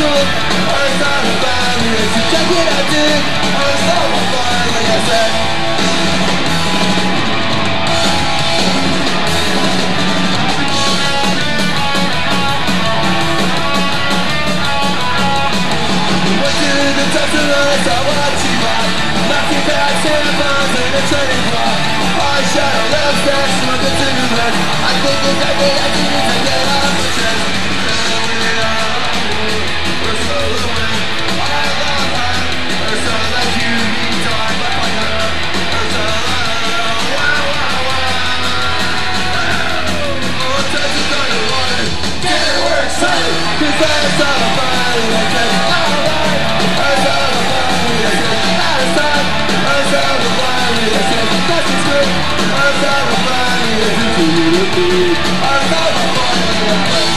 school. I was not a fan, it's a job that I did. I was not a fan, like I said. Went to the top of the list, I watched you ride. Nothing bad, 10 pounds in a training block. I shot a left dash, smoke a cigarette. I think it's like it, I think it's like it. I'm not a